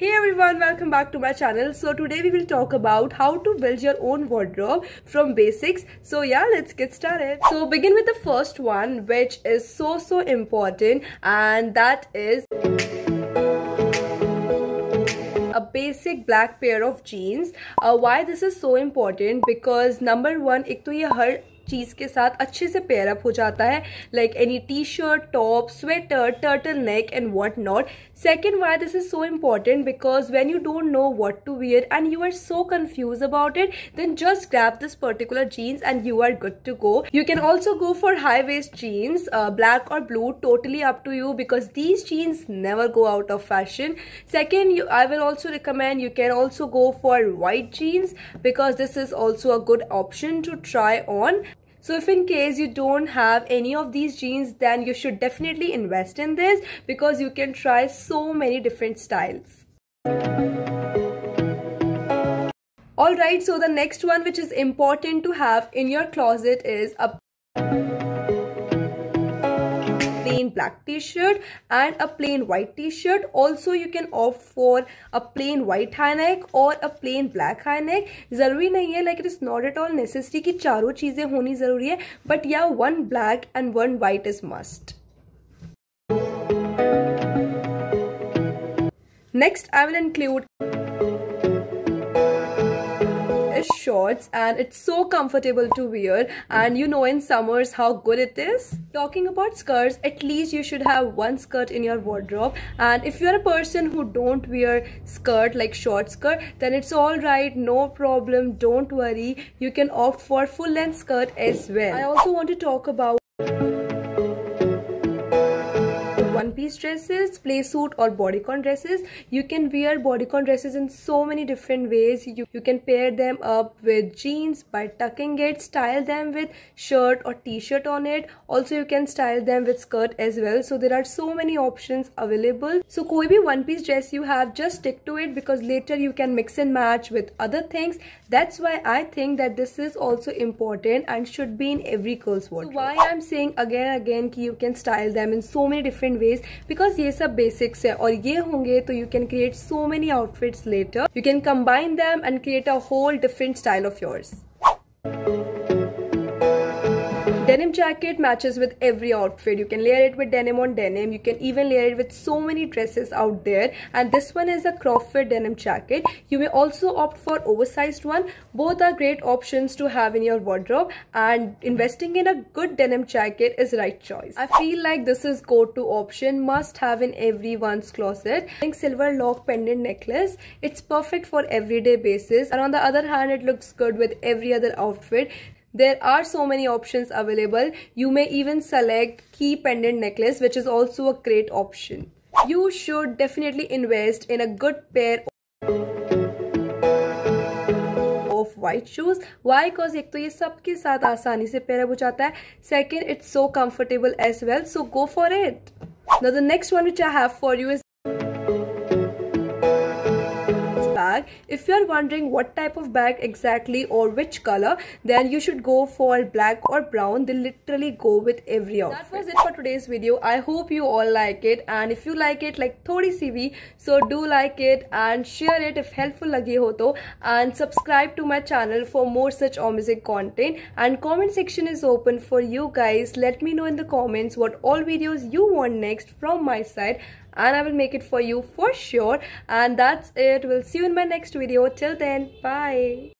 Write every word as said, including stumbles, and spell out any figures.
Hey everyone, welcome back to my channel. So today we will talk about how to build your own wardrobe from basics. So yeah, let's get started. So begin with the first one, which is so so important, and that is a basic black pair of jeans. Uh, why this is so important? Because number one, एक तो ये हर चीज़ के साथ अच्छे से pair up हो जाता है, like any T shirt, top, sweater, turtle neck and what not. Second, why this is so important, because when you don't know what to wear and you are so confuse about it, then just grab this particular jeans and you are good to go. You can also go for high waist jeans, black और blue, totally up to you, because these jeans never go out of fashion. Second, I will also recommend you can also go for white jeans, because this is also a good option to try on. So if in case you don't have any of these jeans, then you should definitely invest in this, because you can try so many different styles. Alright, so the next one which is important to have in your closet is a plain black t-shirt and a plain white t-shirt. Also you can opt for a plain white high neck or a plain black high neck. जरूरी नहीं है, like it is not at all necessary कि चारों चीजें होनी जरूरी है, but yeah, one black and one white is must. Next, I will include shorts, and it's so comfortable to wear, and you know in summers how good it is. Talking about skirts, at least you should have one skirt in your wardrobe, and if you're a person who don't wear skirt, like short skirt, then it's all right, no problem, don't worry, you can opt for full length skirt as well. I also want to talk about one-piece dresses, play suit or bodycon dresses. You can wear bodycon dresses in so many different ways. You, you can pair them up with jeans by tucking it, style them with shirt or t-shirt on it. Also you can style them with skirt as well. So there are so many options available. So koi bhi one-piece dress you have, just stick to it, because later you can mix and match with other things. That's why I think that this is also important and should be in every girl's wardrobe. So why I'm saying again and again ki you can style them in so many different ways, because ये सब basics है और ये होंगे तो you can create so many outfits later. You can combine them and create a whole different style of yours. Denim jacket matches with every outfit. You can layer it with denim on denim. You can even layer it with so many dresses out there. And this one is a crop fit denim jacket. You may also opt for oversized one. Both are great options to have in your wardrobe, and investing in a good denim jacket is right choice. I feel like this is go-to option, must have in everyone's closet. I think silver lock pendant necklace, it's perfect for everyday basis. And on the other hand, it looks good with every other outfit. There are so many options available. You may even select key pendant necklace, which is also a great option. You should definitely invest in a good pair of white shoes. Why? Because एक तो ये सबके साथ आसानी से pair हो जाता है. Second, it's so comfortable as well. So go for it. Now the next one which I have for you is bag. If you are wondering what type of bag exactly or which color, then you should go for black or brown. They literally go with every outfit. That was it for today's video. I hope you all like it, and if you like it, like thodi si bhi, so do like it and share it if helpful lagi ho to, and subscribe to my channel for more such amazing content, and comment section is open for you guys. Let me know in the comments what all videos you want next from my side, and I will make it for you for sure. And that's it. We'll see you in my next video. Till then, bye.